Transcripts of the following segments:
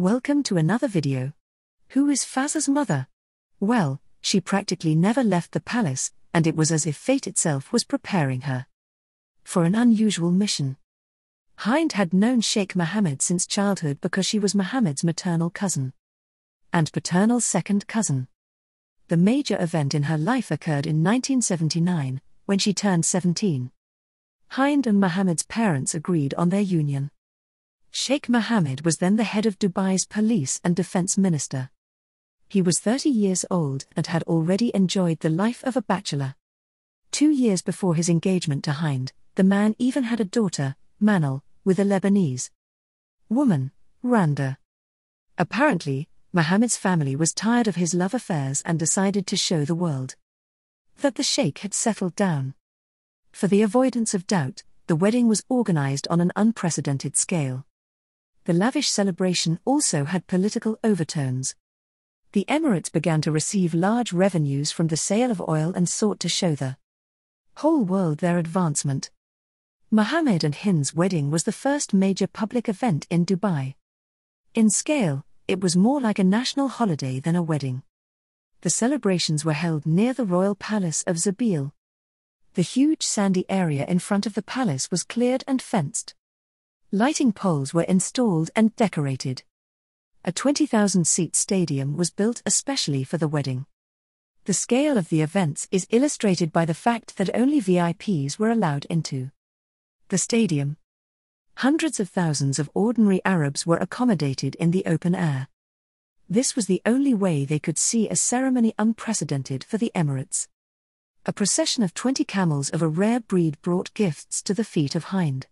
Welcome to another video. Who is Faza's mother? Well, she practically never left the palace, and it was as if fate itself was preparing her for an unusual mission. Hind had known Sheikh Mohammed since childhood because she was Mohammed's maternal cousin and paternal second cousin. The major event in her life occurred in 1979, when she turned 17. Hind and Mohammed's parents agreed on their union. Sheikh Mohammed was then the head of Dubai's police and defense minister. He was 30 years old and had already enjoyed the life of a bachelor. 2 years before his engagement to Hind, the man even had a daughter, Manal, with a Lebanese woman, Randa. Apparently, Mohammed's family was tired of his love affairs and decided to show the world that the sheikh had settled down. For the avoidance of doubt, the wedding was organized on an unprecedented scale. The lavish celebration also had political overtones. The Emirates began to receive large revenues from the sale of oil and sought to show the whole world their advancement. Mohammed and Hind's wedding was the first major public event in Dubai. In scale, it was more like a national holiday than a wedding. The celebrations were held near the royal palace of Zabeel. The huge sandy area in front of the palace was cleared and fenced. Lighting poles were installed and decorated. A 20,000-seat stadium was built especially for the wedding. The scale of the events is illustrated by the fact that only VIPs were allowed into the stadium. Hundreds of thousands of ordinary Arabs were accommodated in the open air. This was the only way they could see a ceremony unprecedented for the Emirates. A procession of 20 camels of a rare breed brought gifts to the feet of Hind.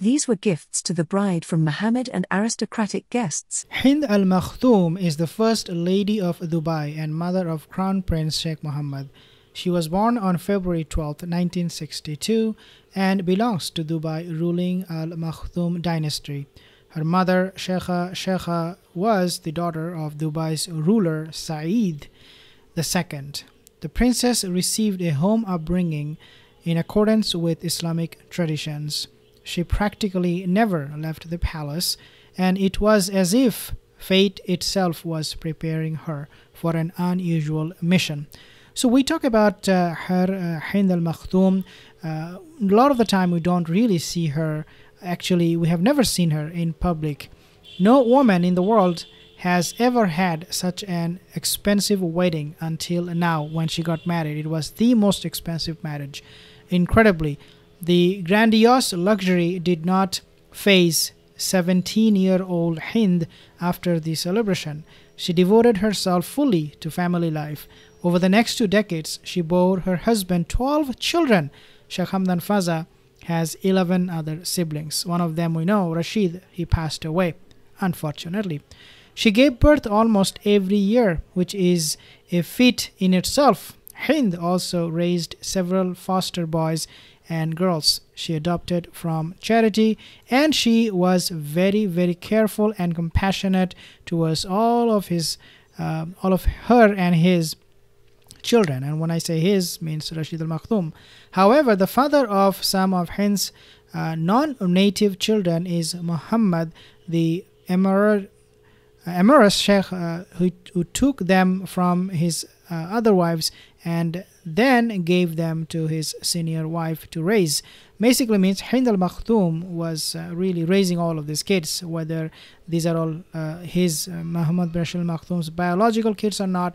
These were gifts to the bride from Mohammed and aristocratic guests. Hind Al Maktoum is the first lady of Dubai and mother of Crown Prince Sheikh Mohammed. She was born on February 12, 1962 and belongs to Dubai ruling Al Maktoum dynasty. Her mother, Sheikha Sheikha, was the daughter of Dubai's ruler Saeed II. The princess received a home upbringing in accordance with Islamic traditions. She practically never left the palace, and it was as if fate itself was preparing her for an unusual mission. So we talk about Hind Al Maktoum. A lot of the time we don't really see her. Actually, we have never seen her in public. No woman in the world has ever had such an expensive wedding until now when she got married. It was the most expensive marriage. Incredibly, the grandiose luxury did not phase 17-year-old Hind after the celebration. She devoted herself fully to family life. Over the next 2 decades, she bore her husband 12 children. Sheikh Hamdan Faza has 11 other siblings. One of them we know, Rashid, he passed away, unfortunately. She gave birth almost every year, which is a feat in itself. Hind also raised several foster boys and girls she adopted from charity, and she was very, very careful and compassionate towards all of her and his children. And when I say his, means Rashid al Maktoum. However, the father of some of Hind's non-native children is Muhammad, the Emirates Sheikh, who took them from his other wives and then gave them to his senior wife to raise. Basically means Hind Al Maktoum was really raising all of these kids, whether these are all his Muhammad bin Rashid Al Maktoum's biological kids or not.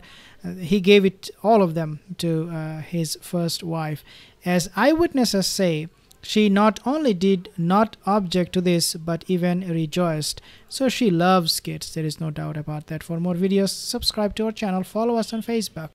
He gave it all of them to his first wife. As eyewitnesses say, she not only did not object to this, but even rejoiced. So she loves kids, there is no doubt about that. For more videos, subscribe to our channel, follow us on Facebook.